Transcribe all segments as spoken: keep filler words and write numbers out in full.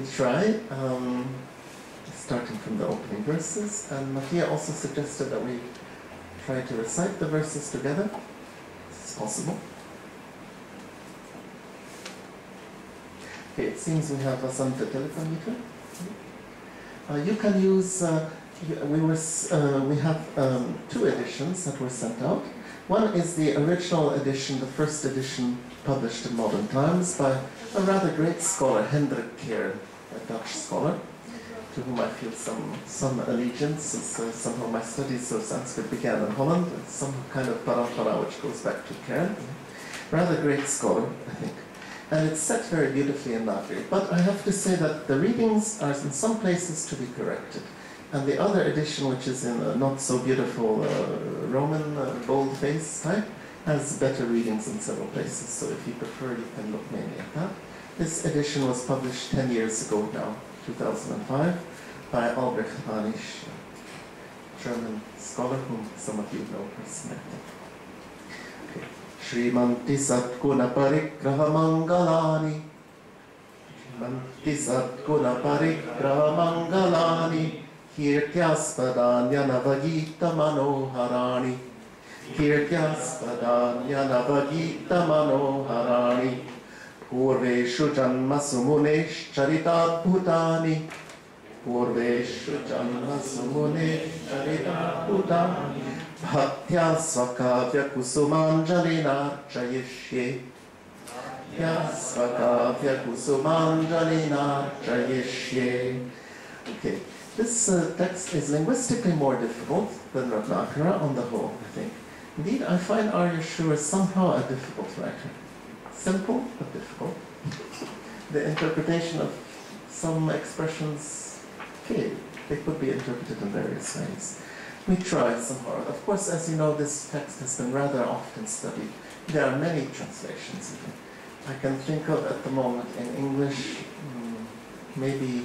we try, um, starting from the opening verses. And Mattia also suggested that we try to recite the verses together. This is possible. Okay, it seems we have us on the telephone meter. Uh, you can use. Uh, we were. Uh, we have um, two editions that were sent out. One is the original edition, the first edition published in modern times by a rather great scholar, Hendrik Kern, a Dutch scholar, to whom I feel some, some allegiance, since uh, somehow my studies of Sanskrit began in Holland, and some kind of parampara which goes back to Kern. Rather great scholar, I think. And it's set very beautifully in Latin. But I have to say that the readings are in some places to be corrected. And the other edition, which is in a not so beautiful uh, Roman uh, boldface type, has better readings in several places. So if you prefer, you can look mainly at that. This edition was published ten years ago now, two thousand five, by Albrecht Hanisch, a German scholar whom some of you know personally. Okay. Srimanti Satguna Parigraha Mangalani. Srimanti Satguna Parigraha Mangalani. Kirtyaspadanya Navagita Manoharani. Kirtyaspadanya Navagita Manoharani. Purveshu Janmasumunesh Charita Bhutani. Purveshu Janmasumunesh Charita Bhutani. Bhaktya Svakavya Kusumanjali Narchayishye. Bhaktya Svakavya Kusumanjali Narchayishye. Okay. This uh, text is linguistically more difficult than Radnakara on the whole, I think. Indeed, I find Āryaśūra somehow a difficult writer. Simple, but difficult. The interpretation of some expressions, okay, they could be interpreted in various ways. We tried somehow. Of course, as you know, this text has been rather often studied. There are many translations. I can think of at the moment in English, maybe.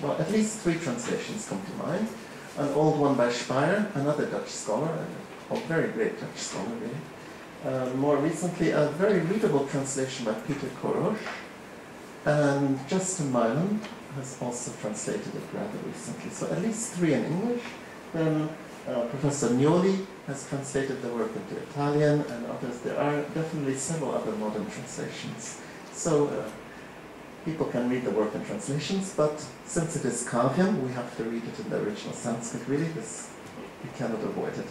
Well, at least three translations come to mind. An old one by Speyer, another Dutch scholar, a very great Dutch scholar, really. Uh, more recently, a very readable translation by Peter Korosh. And Justin Malen has also translated it rather recently. So at least three in English. Then uh, Professor Neoli has translated the work into Italian and others. There are definitely several other modern translations. So. Uh, People can read the work in translations, but since it is Kavyam, we have to read it in the original Sanskrit, really. This, we cannot avoid it.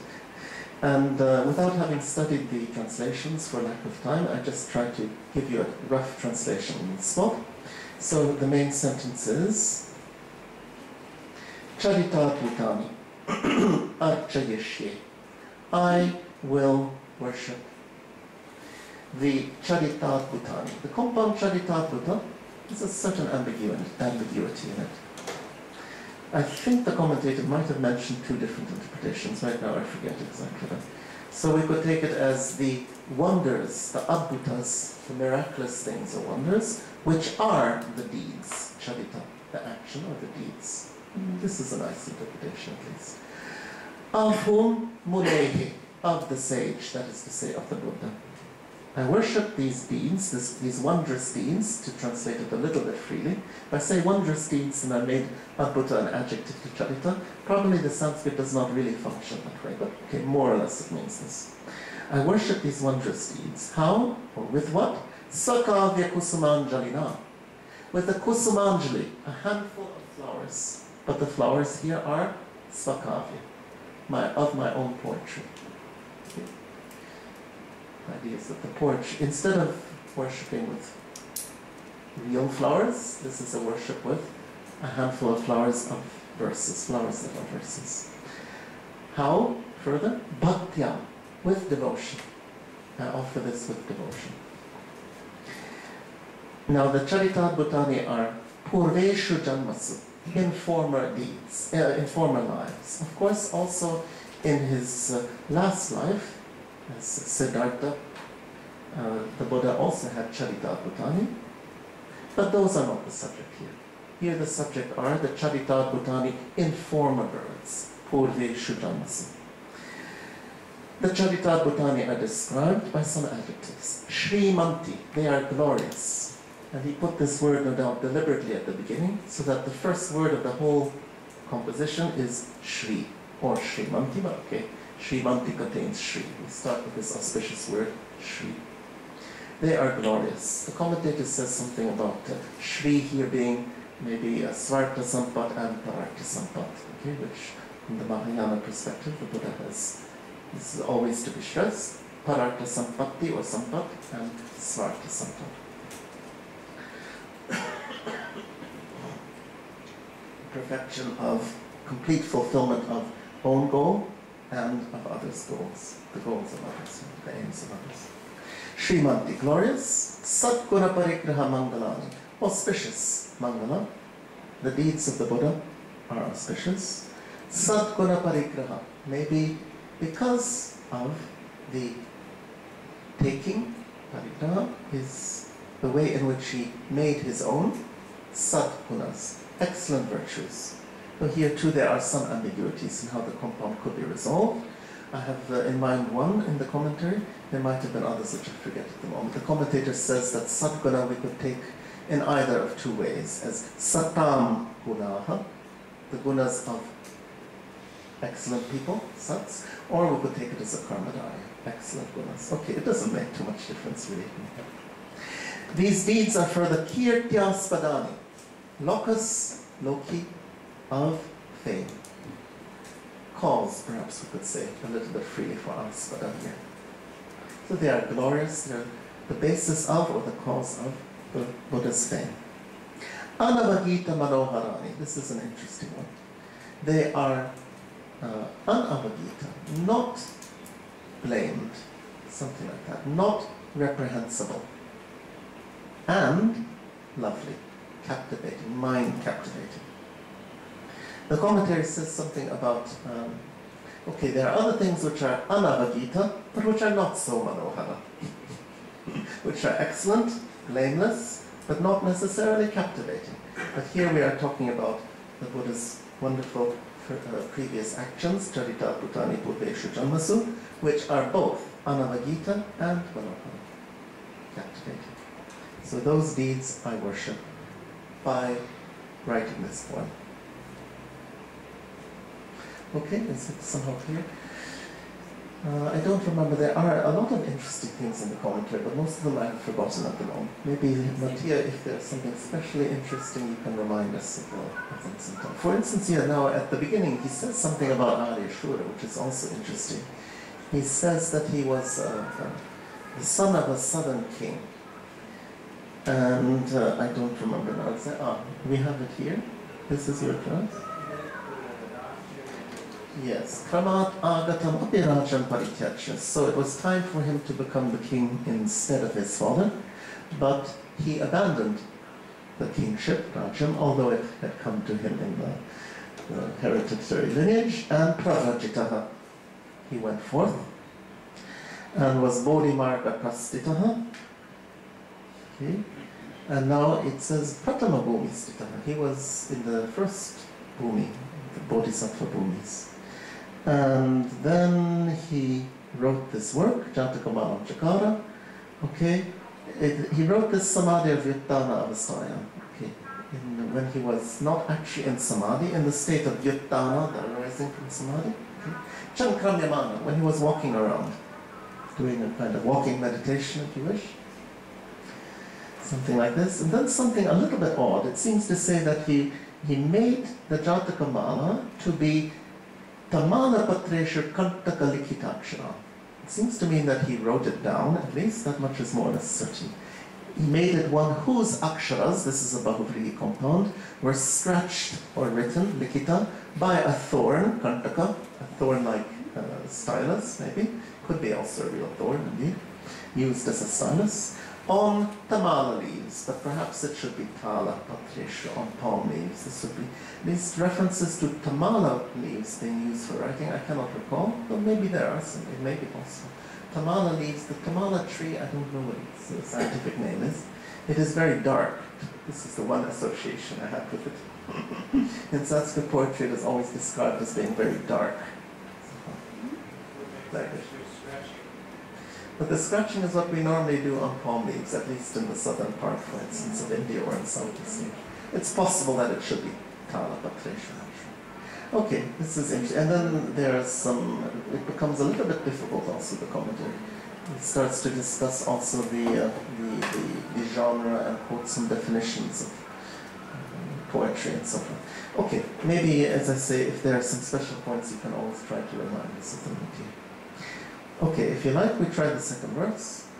And uh, without having studied the translations for lack of time, I just try to give you a rough translation on the spot. So the main sentence is Charita Putani Archayishye. I will worship. The Charita Putani. The compound Charita Putani. There's a certain ambiguity, ambiguity in it. I think the commentator might have mentioned two different interpretations. Right now I forget exactly that. So we could take it as the wonders, the adbhutas, the miraculous things or wonders, which are the deeds, charita, the action or the deeds. Mm-hmm. This is a nice interpretation at least. Of whom munehi, of the sage, that is to say, of the Buddha. I worship these deeds, this, these wondrous deeds, to translate it a little bit freely. If I say wondrous deeds and I made adbhuta an adjective to charita, probably the Sanskrit does not really function that way, but okay, more or less it means this. I worship these wondrous deeds. How? Or with what? Sakavya kusumanjalina. With a kusumanjali, a handful of flowers. But the flowers here are sakavya, my, of my own poetry. Ideas that the porch, instead of worshipping with real flowers, this is a worship with a handful of flowers of verses, flowers that are verses. How? Further? Bhaktya, with devotion. I offer this with devotion. Now the Charita Bhutani are Purveshu Janmasu, in former deeds, uh, in former lives. Of course, also in his uh, last life, as Siddhartha, uh, the Buddha also had Charita Bhutani, but those are not the subject here. Here the subject are the Charita Bhutani in former births, Purveshu Janmasu. The Charita Bhutani are described by some adjectives. Srimanti, they are glorious. And he put this word, no doubt, deliberately at the beginning, so that the first word of the whole composition is Shri, or Shrimantiva. Okay, Shrimanti contains Shri. We start with this auspicious word, Shri. They are glorious. The commentator says something about uh, Shri here being maybe a Svarta Sampat and Parartha Sampat, okay, which from the Mahayana perspective, the Buddha has is always to be stressed, Parartha Sampatti or Sampat and Svarta Sampat. Perfection of complete fulfillment of own goal and of others' goals, the goals of others, the aims of others. Shrimanti, glorious, Satguna Parigraha Mangalani, auspicious Mangala. The deeds of the Buddha are auspicious. Satguna Parigraha, maybe because of the taking, Parigraha is the way in which he made his own Satgunas, excellent virtues. But here too there are some ambiguities in how the compound could be resolved. I have uh, in mind one in the commentary. There might have been others which I forget at the moment. The commentator says that Satguna we could take in either of two ways, as Satam Gunaha, the gunas of excellent people, Sats, or we could take it as a Karmadaya, excellent gunas. Okay, it doesn't make too much difference really. These deeds are further Kirtyaspadani, locus, loci, of fame. Cause, perhaps we could say, a little bit freely for us, but yeah. So they are glorious, they're the basis of, or the cause of, the Buddha's fame. Anavagita Manoharani, this is an interesting one. They are uh, anavagita, not blamed, something like that, not reprehensible, and lovely. Captivating, mind captivating. The commentary says something about, um, okay, there are other things which are anavagita, but which are not so manohara, which are excellent, blameless, but not necessarily captivating. But here we are talking about the Buddha's wonderful uh, previous actions, Charita Bhutani Purveshu Janmasu, which are both anavagita and manohara, captivating. So those deeds I worship by writing this poem. Okay, is it somehow clear? Uh, I don't remember, there are a lot of interesting things in the commentary, but most of them I have forgotten at the moment. Maybe, Mattia, if there's something especially interesting, you can remind us of, uh, of things sometime. For instance, here now at the beginning, he says something about Āryaśūra, which is also interesting. He says that he was uh, uh, the son of a southern king. And uh, I don't remember now. It's, ah, we have it here. This is your class. Yes. Kramat Agatam Abhirajam Parityachya. So it was time for him to become the king instead of his father, but he abandoned the kingship, Rajam, although it had come to him in the, the hereditary lineage, and Pravrajitaha. He went forth and was Bodhimarga Prastitaha. Okay. And now it says Pratama Bhumistitaha. He was in the first Bhumi, the Bodhisattva Bhumis. And then he wrote this work, Jātakamālā Jakara. Okay. It, he wrote this Samadhi of Yuttana Avastaya. Okay. In, when he was not actually in Samadhi, in the state of Yuttana, the arising from Samadhi. Okay. Chankramyamana, when he was walking around, doing a kind of walking meditation, if you wish. Something like this, and then something a little bit odd. It seems to say that he, he made the Jātakamālā to be Tamāla Patreshu Kantaka Likhitaakshara. It seems to mean that he wrote it down, at least, that much is more or less certain. He made it one whose aksharas, this is a Bahuvrihi compound, were scratched or written, likhita, by a thorn, kantaka, a thorn-like uh, stylus, maybe, could be also a real thorn, indeed, used as a stylus. On tamala leaves, but perhaps it should be tala, patresha, on palm leaves. This would be these references to tamala leaves being used for writing. I cannot recall, but maybe there are some. It may be also tamala leaves. The tamala tree, I don't know what its uh, scientific name is. It is very dark. This is the one association I have with it. In Sanskrit poetry, it is always described as being very dark. Like it. But the scratching is what we normally do on palm leaves, at least in the southern part, for instance, of India or in Southeast Asia. It's possible that it should be Tala Patresha. Okay, this is interesting. And then there's some, it becomes a little bit difficult also, the commentary. It starts to discuss also the, uh, the, the, the genre and quotes some definitions of poetry and so forth. Okay, maybe, as I say, if there are some special points, you can always try to remind us of them. Okay, if you like, we try the second verse.